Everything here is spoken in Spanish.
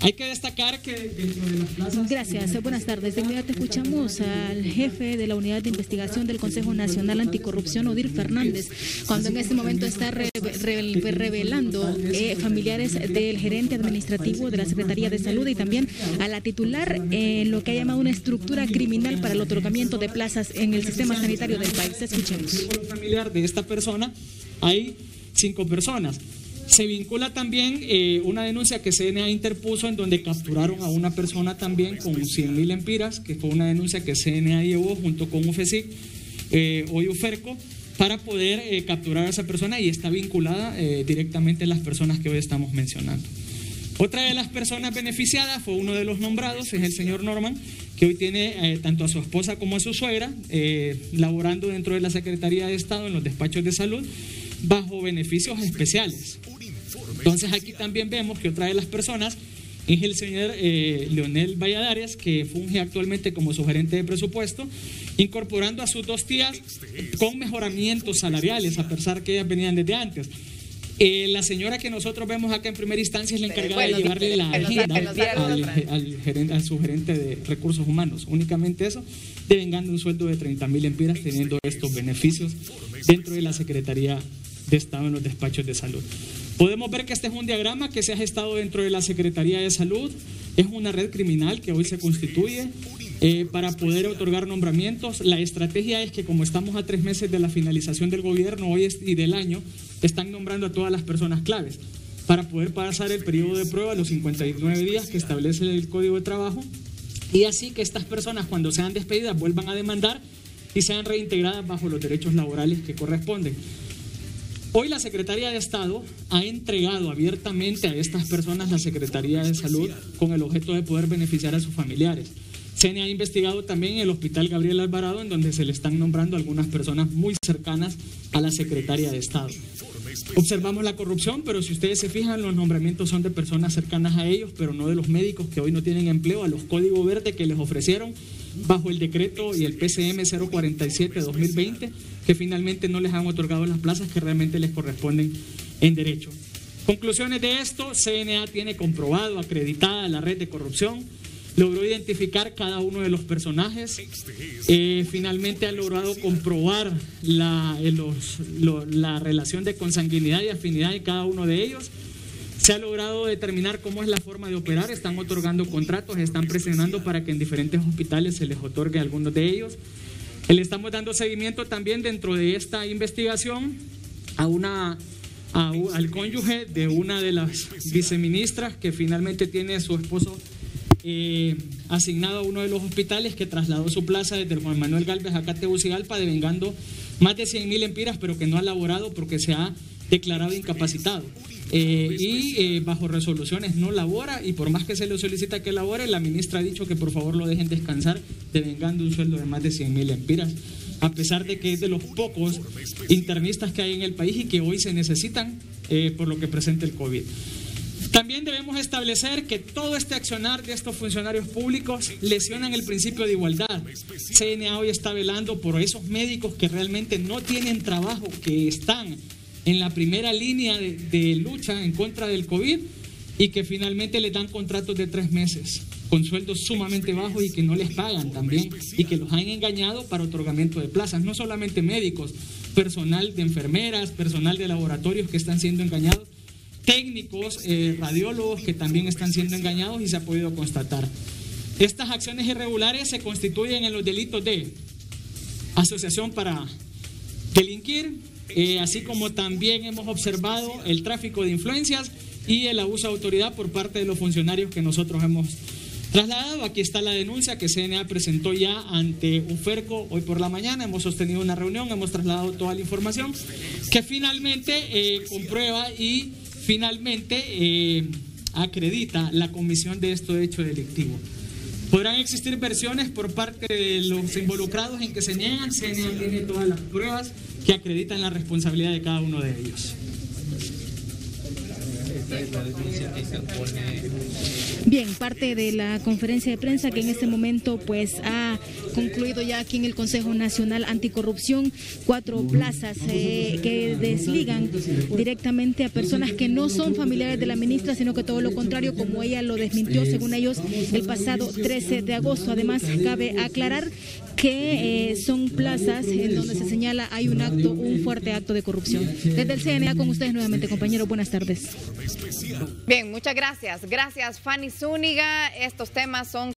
Hay que destacar que dentro de las plazas... Gracias, buenas tardes. De inmediato escuchamos al jefe de la Unidad de Investigación del Consejo Nacional Anticorrupción, Odil Fernández, cuando en este momento está revelando familiares del gerente administrativo de la Secretaría de Salud y también a la titular lo que ha llamado una estructura criminal para el otorgamiento de plazas en el sistema sanitario del país. Escuchemos. Familiar de esta persona, hay 5 personas. Se vincula también una denuncia que CNA interpuso en donde capturaron a una persona también con 100.000 lempiras, que fue una denuncia que CNA llevó junto con UFESIC, hoy UFERCO, para poder capturar a esa persona, y está vinculada directamente a las personas que hoy estamos mencionando. Otra de las personas beneficiadas fue uno de los nombrados, es el señor Norman, que hoy tiene tanto a su esposa como a su suegra laborando dentro de la Secretaría de Estado en los despachos de salud bajo beneficios especiales. Entonces aquí también vemos que otra de las personas es el señor Leonel Valladares, que funge actualmente como su gerente de presupuesto, incorporando a sus 2 tías con mejoramientos salariales, a pesar que ellas venían desde antes. La señora que nosotros vemos acá en primera instancia es la encargada de llevarle la agenda a su gerente de recursos humanos, únicamente eso, devengando un sueldo de 30.000 lempiras, teniendo estos beneficios dentro de la Secretaría de Estado en los despachos de salud. Podemos ver que este es un diagrama que se ha gestado dentro de la Secretaría de Salud. Es una red criminal que hoy se constituye para poder otorgar nombramientos. La estrategia es que, como estamos a 3 meses de la finalización del gobierno hoy y del año, están nombrando a todas las personas claves para poder pasar el periodo de prueba, los 59 días que establece el Código de Trabajo, y así que estas personas, cuando sean despedidas, vuelvan a demandar y sean reintegradas bajo los derechos laborales que corresponden. Hoy la Secretaría de Estado ha entregado abiertamente a estas personas la Secretaría de Salud con el objeto de poder beneficiar a sus familiares. CNA ha investigado también el Hospital Gabriel Alvarado, en donde se le están nombrando algunas personas muy cercanas a la Secretaría de Estado. Observamos la corrupción, pero si ustedes se fijan, los nombramientos son de personas cercanas a ellos, pero no de los médicos que hoy no tienen empleo, a los código verde que les ofrecieron bajo el decreto y el PCM 047-2020, que finalmente no les han otorgado las plazas que realmente les corresponden en derecho. Conclusiones de esto: CNA tiene comprobado, acreditada la red de corrupción, logró identificar cada uno de los personajes, finalmente ha logrado comprobar la relación de consanguinidad y afinidad de cada uno de ellos, se ha logrado determinar cómo es la forma de operar, están otorgando contratos, están presionando para que en diferentes hospitales se les otorgue a algunos de ellos. Le estamos dando seguimiento también dentro de esta investigación al cónyuge de una de las viceministras, que finalmente tiene a su esposo asignado a uno de los hospitales, que trasladó su plaza desde el Juan Manuel Galvez a Catebucigalpa, devengando más de 100.000 lempiras, pero que no ha laborado porque se ha declarado incapacitado bajo resoluciones no labora, y por más que se le solicita que labore, la ministra ha dicho que por favor lo dejen descansar, devengando un sueldo de más de 100.000 lempiras, a pesar de que es de los pocos internistas que hay en el país y que hoy se necesitan por lo que presenta el COVID. También debemos establecer que todo este accionar de estos funcionarios públicos lesionan el principio de igualdad. CNA hoy está velando por esos médicos que realmente no tienen trabajo, que están en la primera línea de lucha en contra del COVID, y que finalmente les dan contratos de 3 meses con sueldos sumamente bajos y que no les pagan también, y que los han engañado para otorgamiento de plazas. No solamente médicos, personal de enfermeras, personal de laboratorios que están siendo engañados, técnicos, radiólogos que también están siendo engañados, y se ha podido constatar. Estas acciones irregulares se constituyen en los delitos de asociación para delinquir, así como también hemos observado el tráfico de influencias y el abuso de autoridad por parte de los funcionarios que nosotros hemos trasladado. Aquí está la denuncia que CNA presentó ya ante UFERCO hoy por la mañana. Hemos sostenido una reunión, hemos trasladado toda la información que finalmente comprueba y finalmente acredita la comisión de este hecho delictivo. Podrán existir versiones por parte de los involucrados en que se niegan. CNA tiene todas las pruebas que acreditan la responsabilidad de cada uno de ellos. Bien, parte de la conferencia de prensa que en este momento pues ha concluido ya aquí en el Consejo Nacional Anticorrupción 4 plazas que desligan directamente a personas que no son familiares de la ministra, sino que todo lo contrario, como ella lo desmintió, según ellos, el pasado 13 de agosto. Además, cabe aclarar que son plazas en donde se señala hay un acto, un fuerte acto de corrupción. Desde el CNA con ustedes nuevamente, compañeros, buenas tardes. Bien, muchas gracias. Gracias, Fanny Zúñiga. Estos temas son...